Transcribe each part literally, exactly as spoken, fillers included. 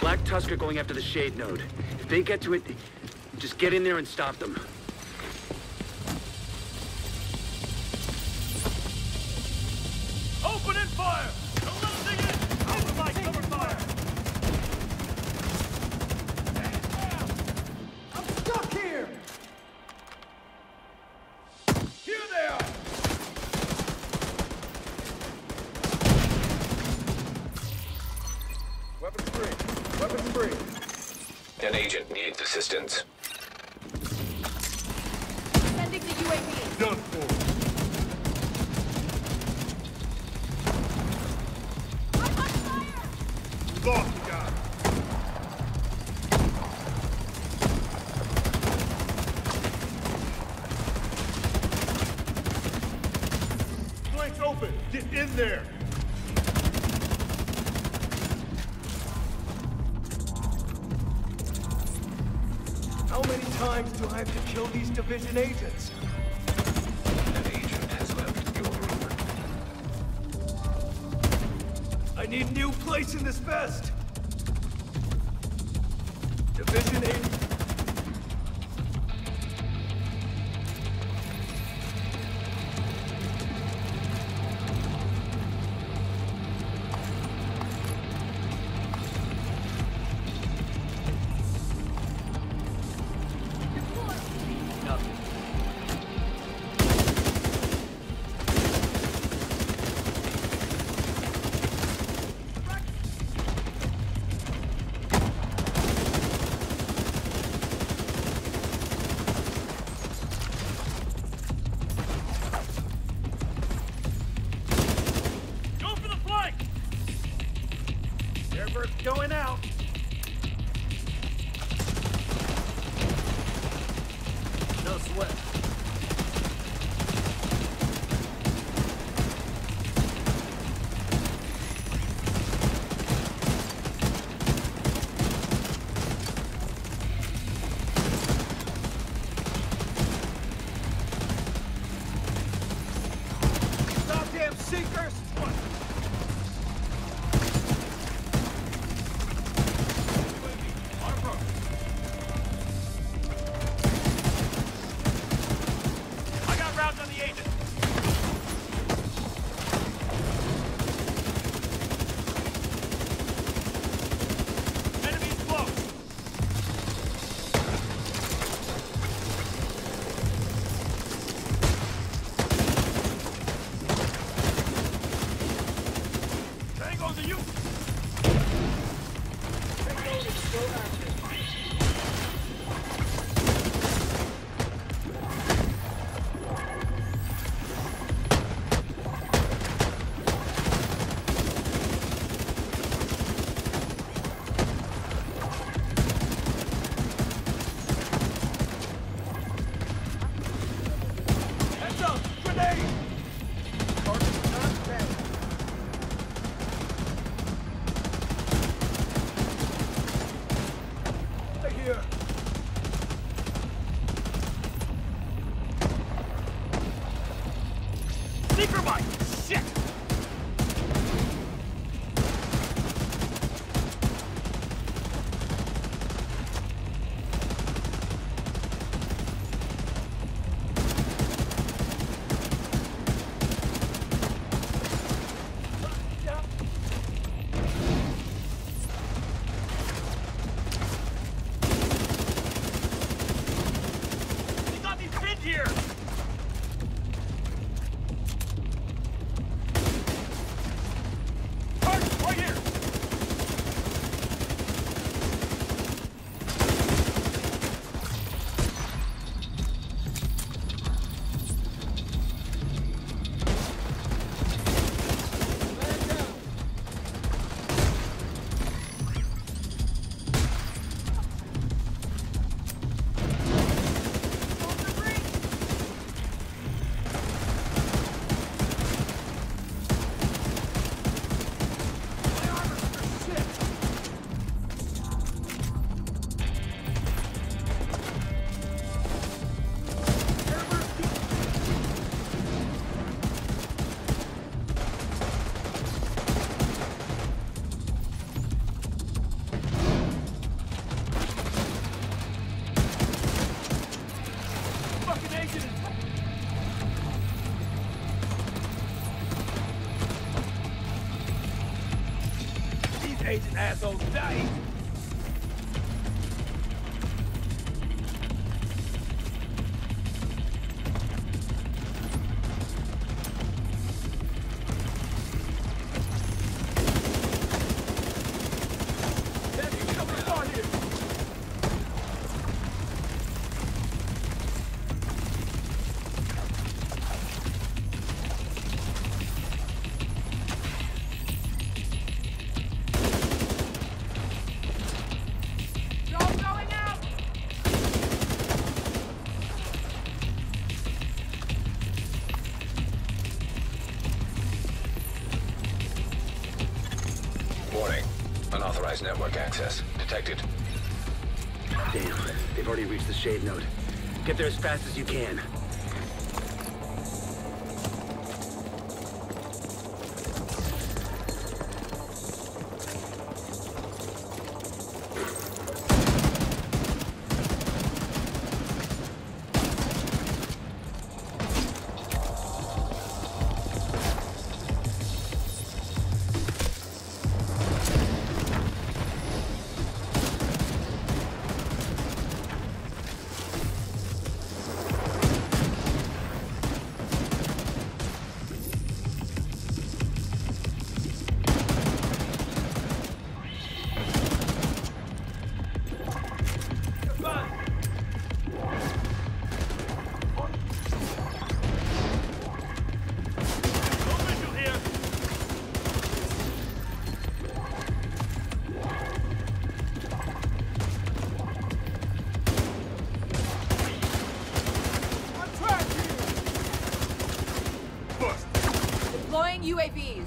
Black Tusk are going after the Shade Node. If they get to it, just get in there and stop them. Open and fire! Don't let them dig in! Open my cover fire! I'm stuck here! Here they are! Weapons free! Weapons free! An agent needs assistance. Sending the U A V. Done for. Lost the guy. Flanks open. Get in there. How many times do I have to kill these division agents? An agent has left your room. I need a new place in this vest. Division eight. Going out. No sweat. Goddamn seekers. What? agent assholes die. Network access detected. Damn, they've already reached the Shade Node. Get there as fast as you can. U A Vs.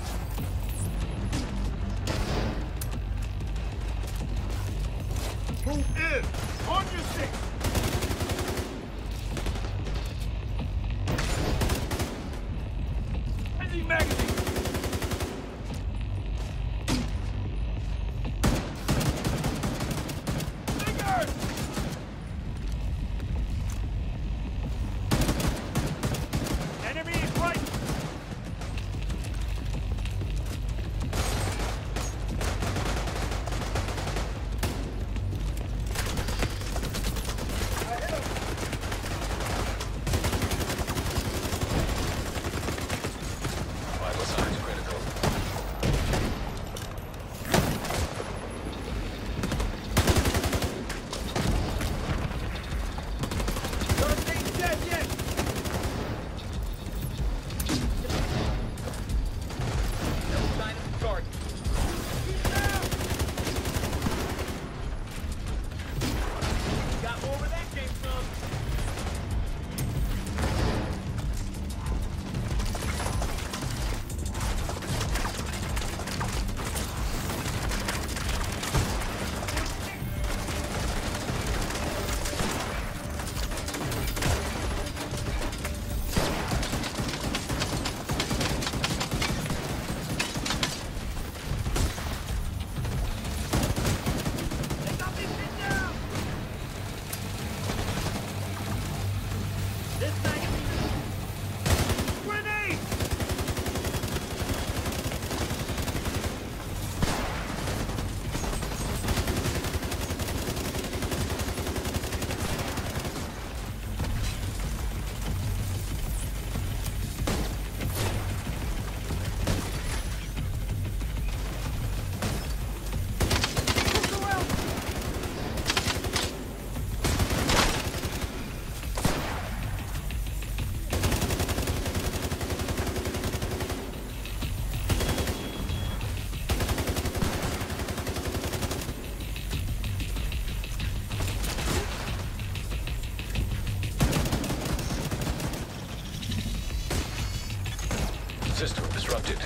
System disrupted.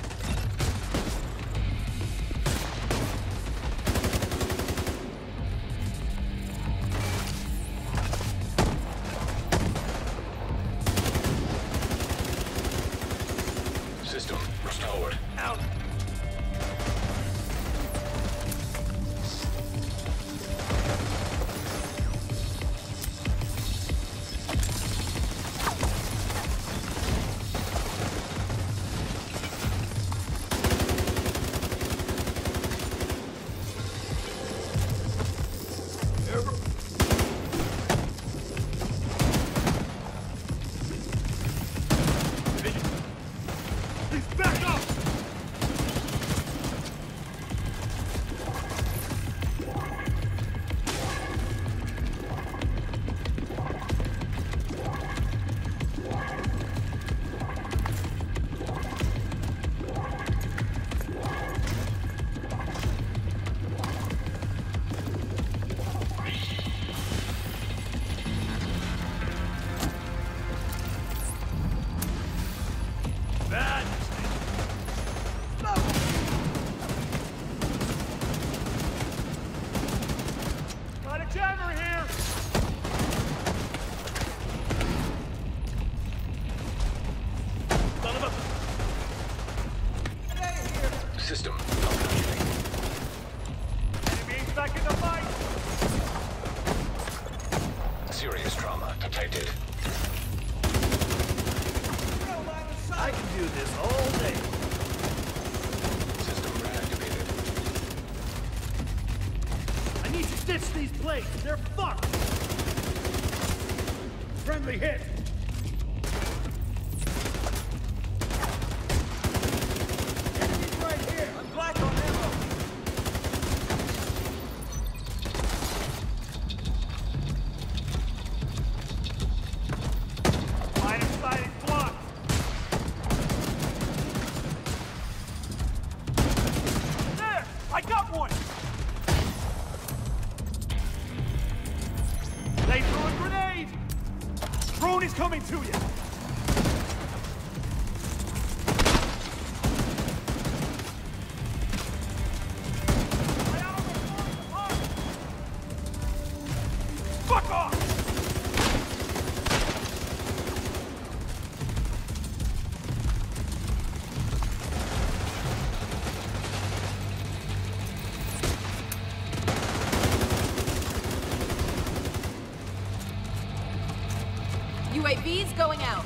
System restored. Out. Serious trauma detected. I can do this all day. System reactivated. I need to stitch these plates. They're fucked. Friendly hit. U A V's going out.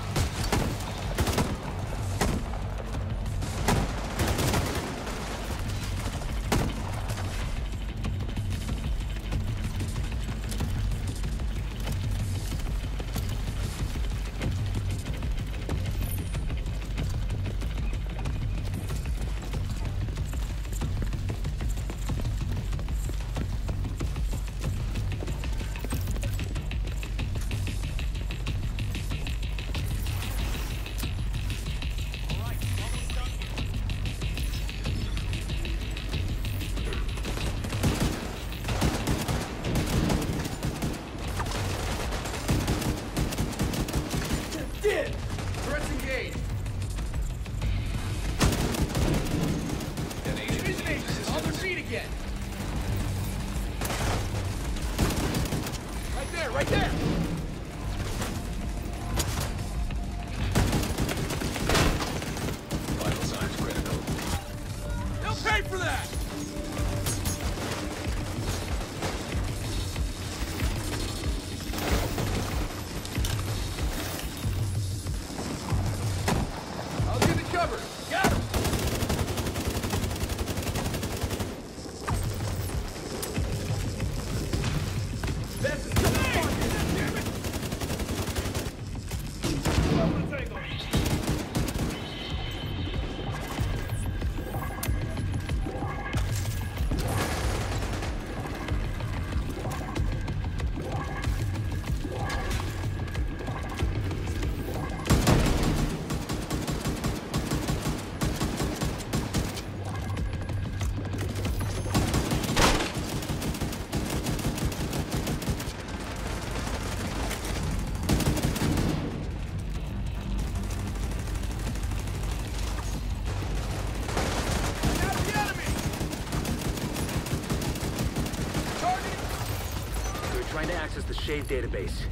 Shade database.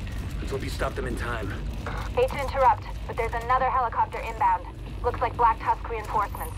Let's hope you stop them in time. Hate to interrupt, but there's another helicopter inbound. Looks like Black Tusk reinforcements.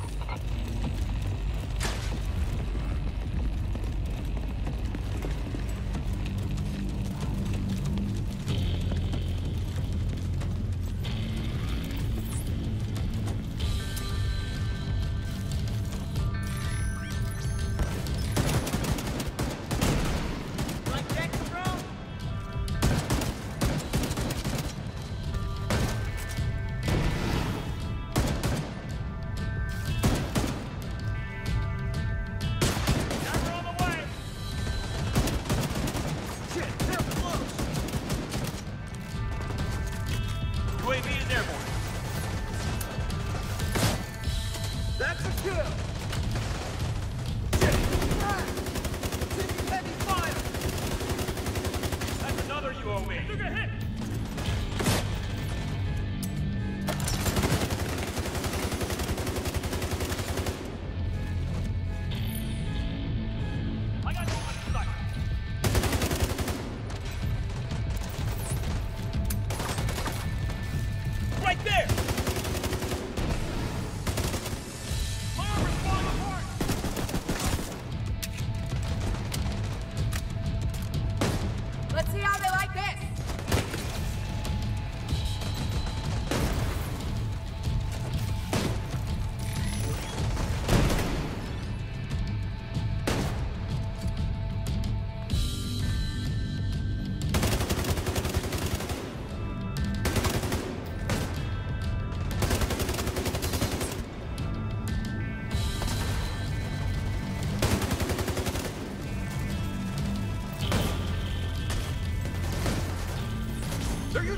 Let's see how they like this!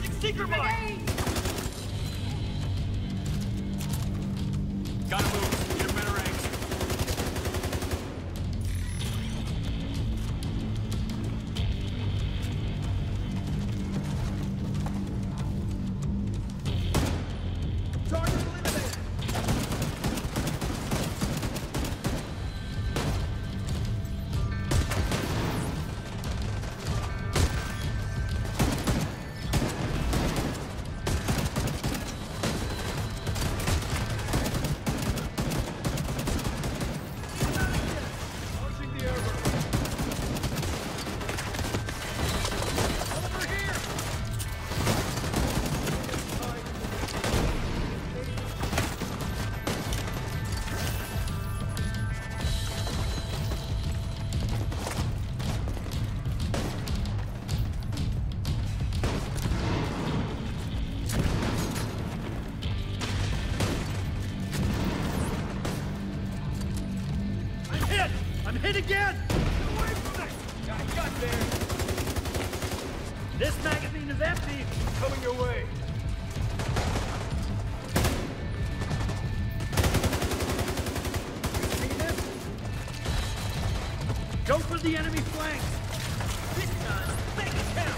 using seeker mine! Gotta move. Get a better angle. Target eliminated. I'm hit again! Get away from it! I got there! This magazine is empty! Coming your way! You see this? Go for the enemy flank! This time, make it count!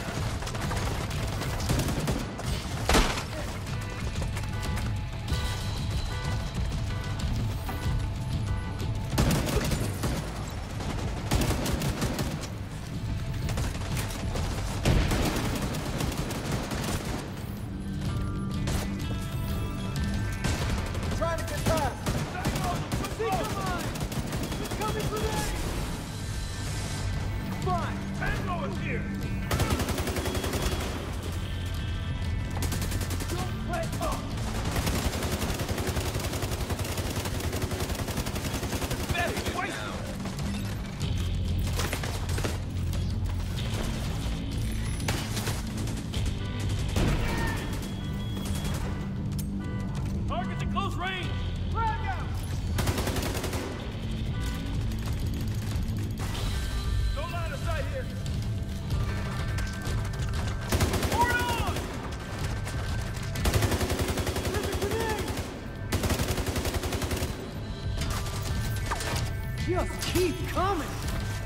Just keep coming!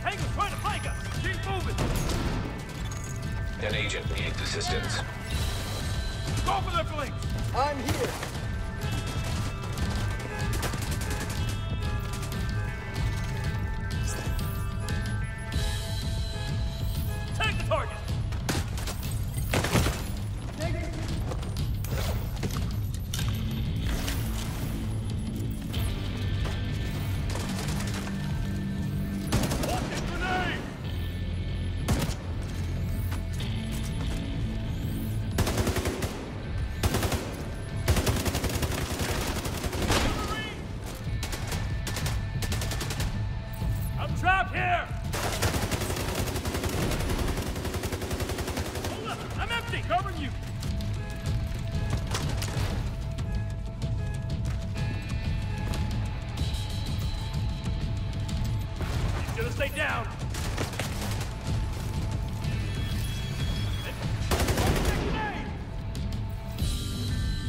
Hangar's trying to flank us! Keep moving! An agent needs assistance. Go for their flanks! I'm here! Take the target! Stay down!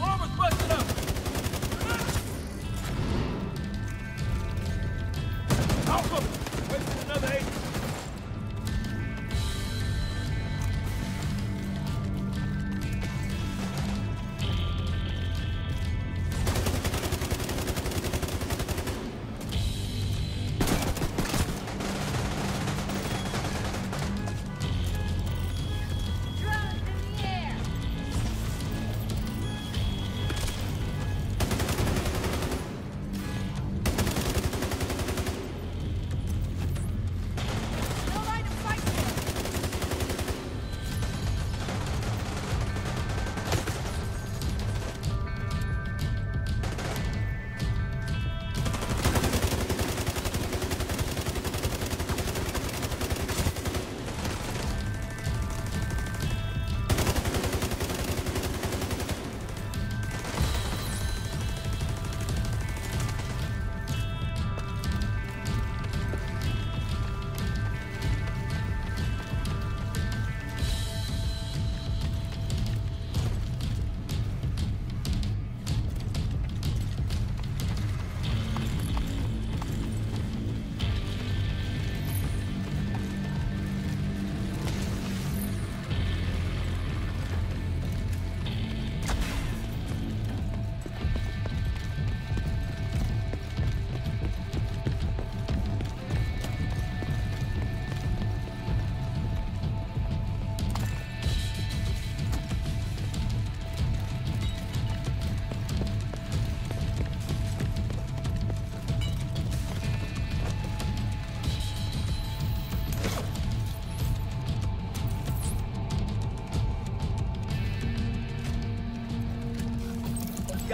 Armor's busted up! Alpha! Wait for another agent!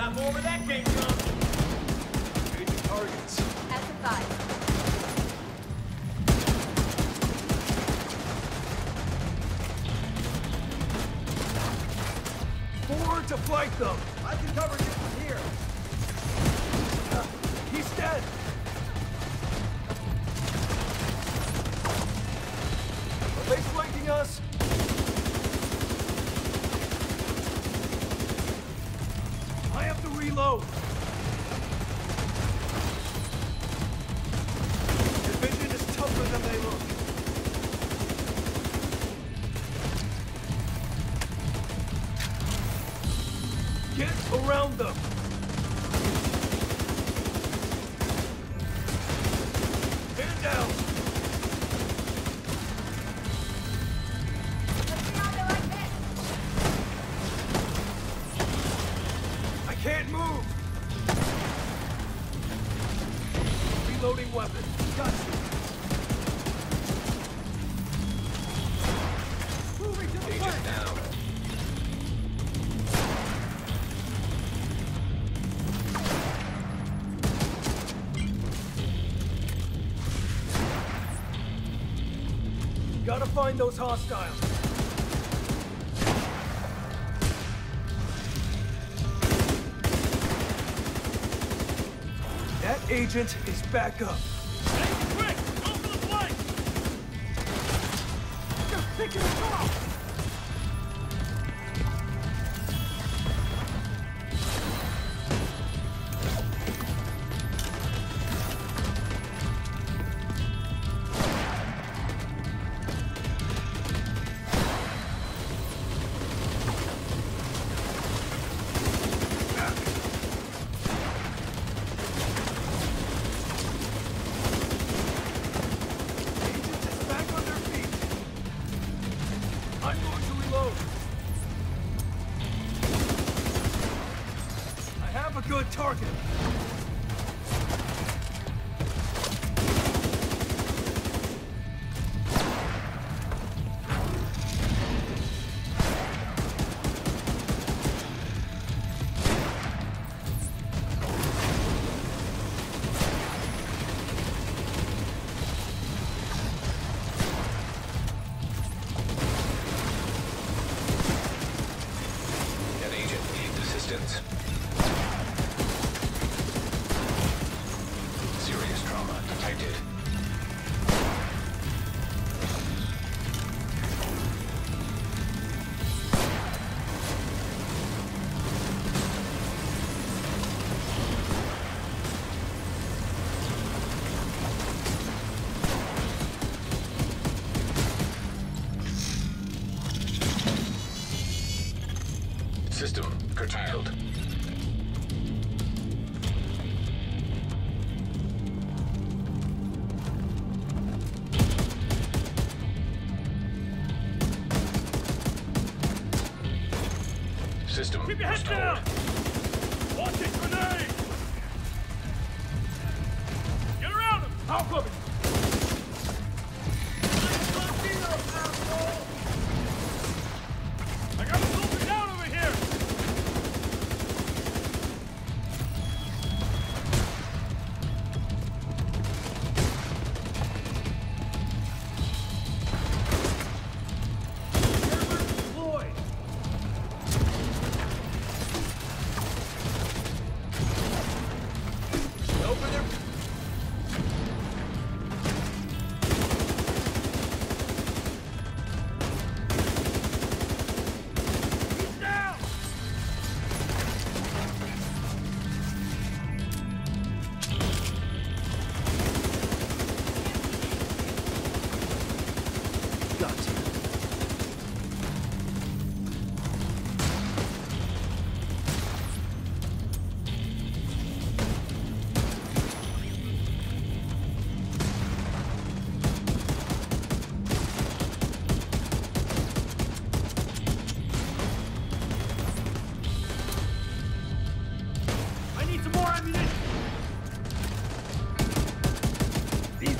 Got more where that came from. Major targets. As advised. Forward to flank them. I can cover you from here. Uh, he's dead. Are they flanking us? I have to reload. Division is tougher than they look. Get around them. Hand down. Can't move! Reloading weapon. Got you! Moving to the front now! Gotta find those hostiles! Agent is back up. Hey, quick! Go for the flank! They're picking us target. That agent needs assistance. System curtailed. System. Keep your heads down! Watch it, grenade! Get around him! I'll cover you!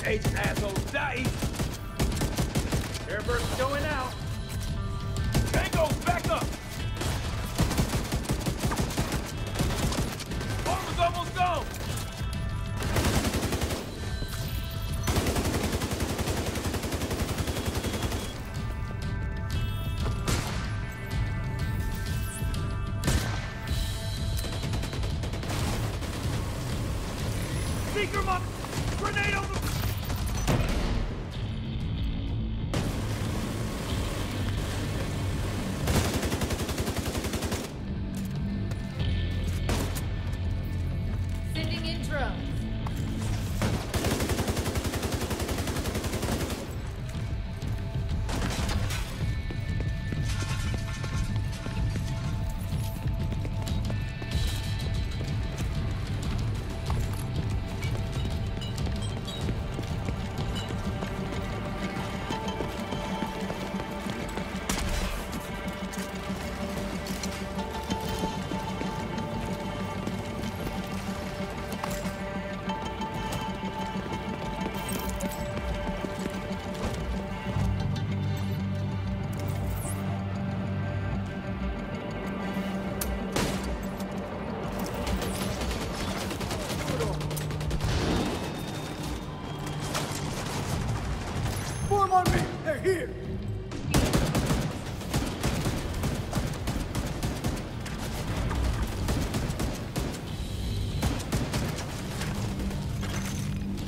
Agent assholes die! Airburst going out! Tango, back up! Finger up! Grenade over! Sending in drones.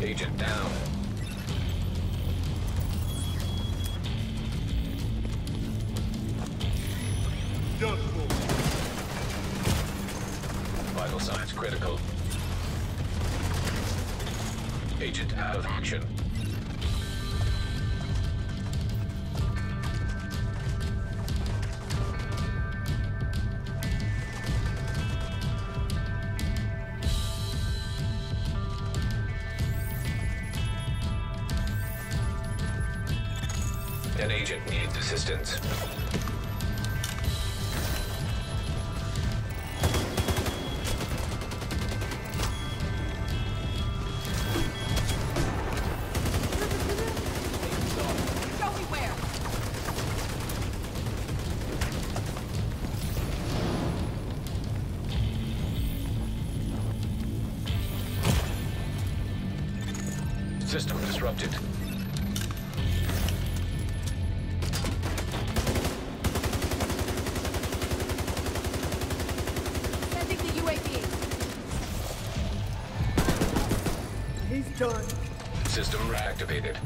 Agent down. Vital signs critical. Agent out of action. An agent needs assistance. System disrupted. Done. System reactivated.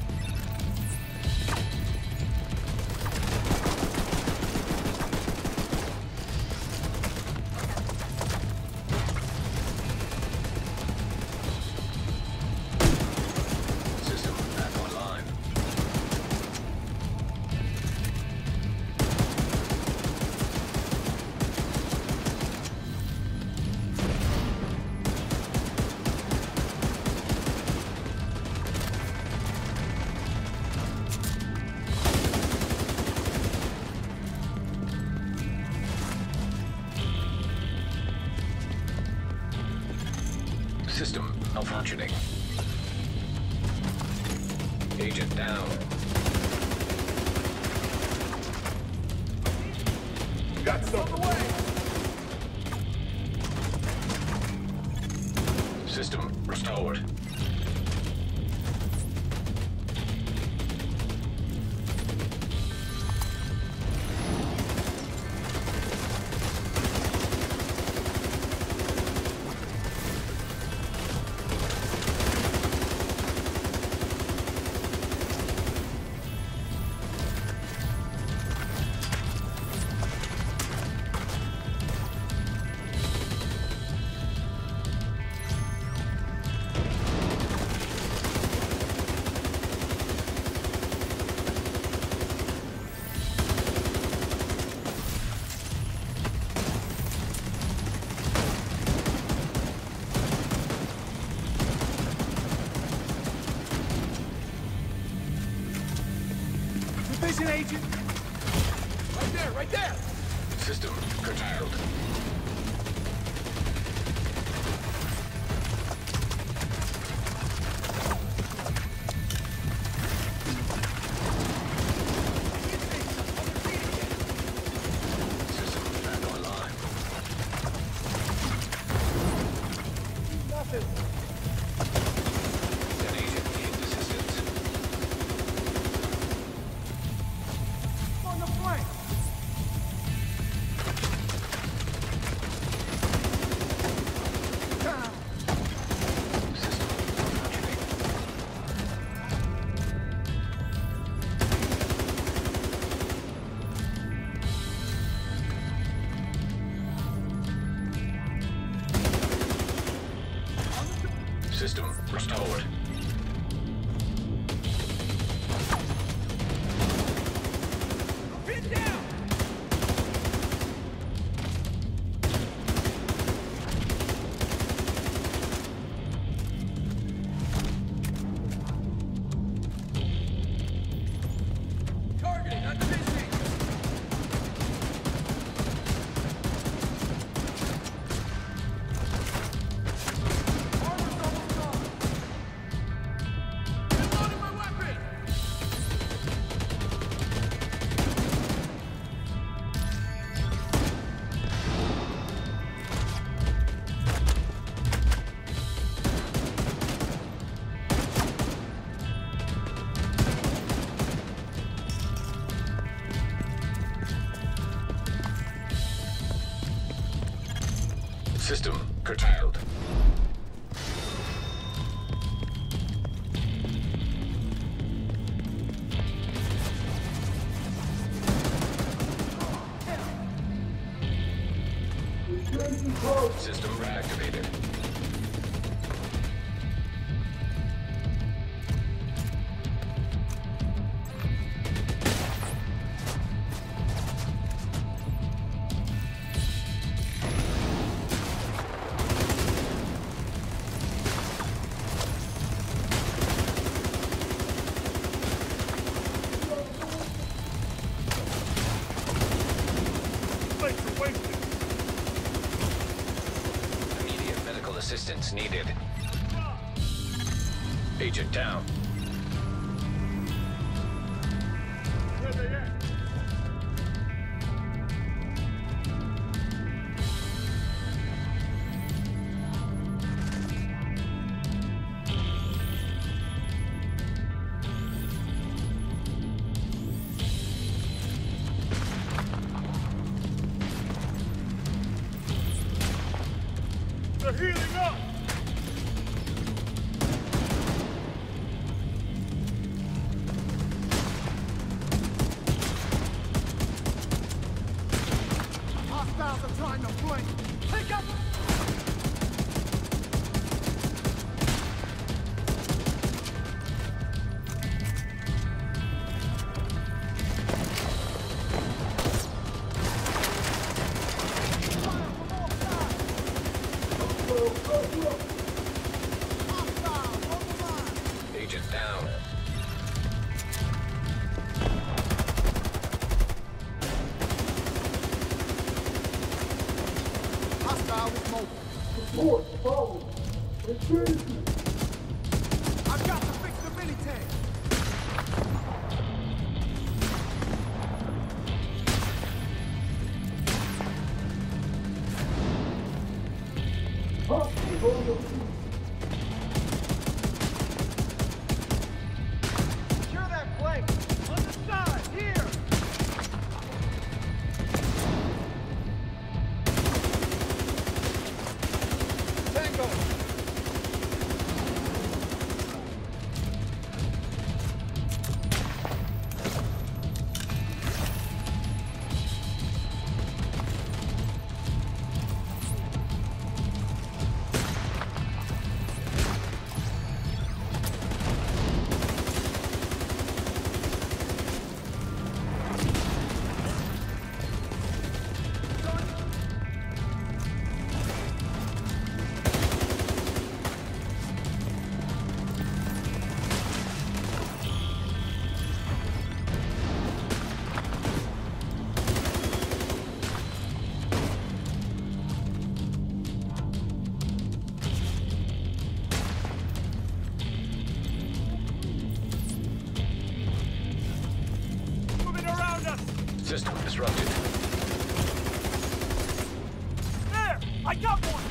System back online. System malfunctioning. Agent down. Got something away. System restored. Division agent! Right there, right there! System curtailed. System back online. Nothing! On the flank. restored. Get down! System curtailed. System reactivated. Assistance needed. Agent down. Where they at? They're healing up! Hostiles are trying to flee! Pick up! Agent down. Hostile with mobile. Support, forward. Retreat. I've got to fix the military. Hostile, system disrupted. There! I got one!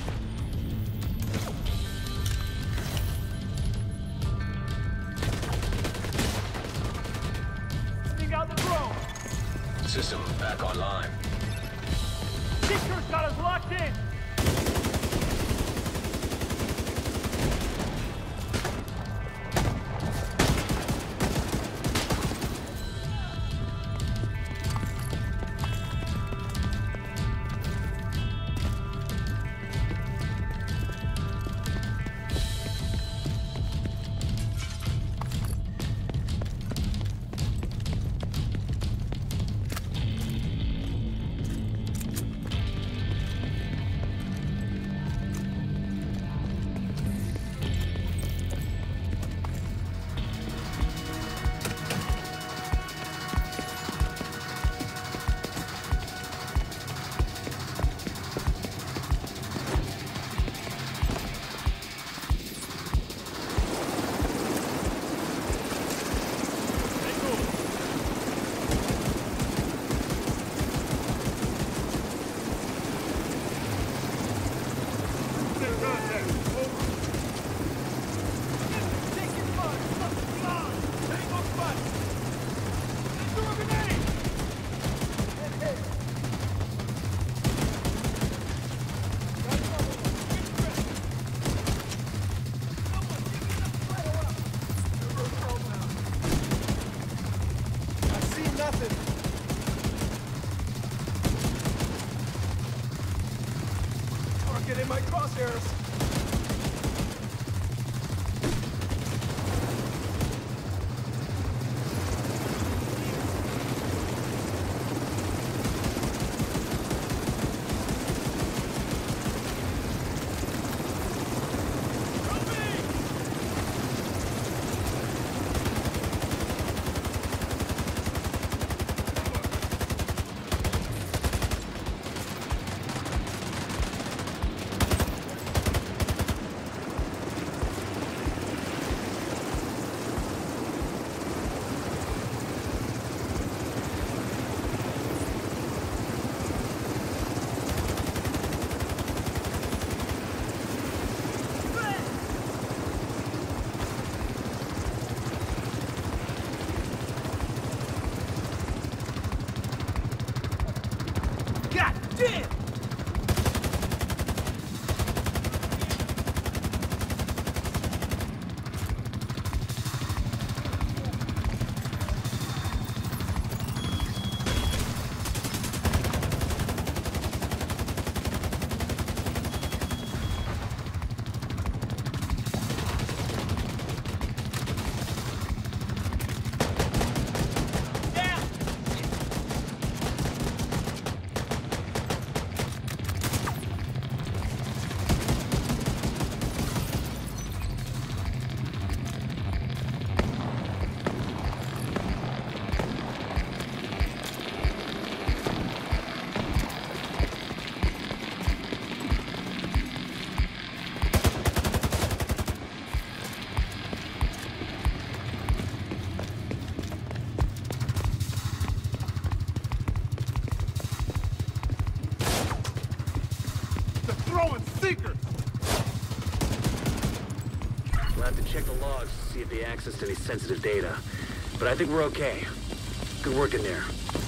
Sending out the drone! System back online. Seeker's got us locked in! nothing. Or get in my crosshairs. Access to any sensitive data, but I think we're okay. Good work in there.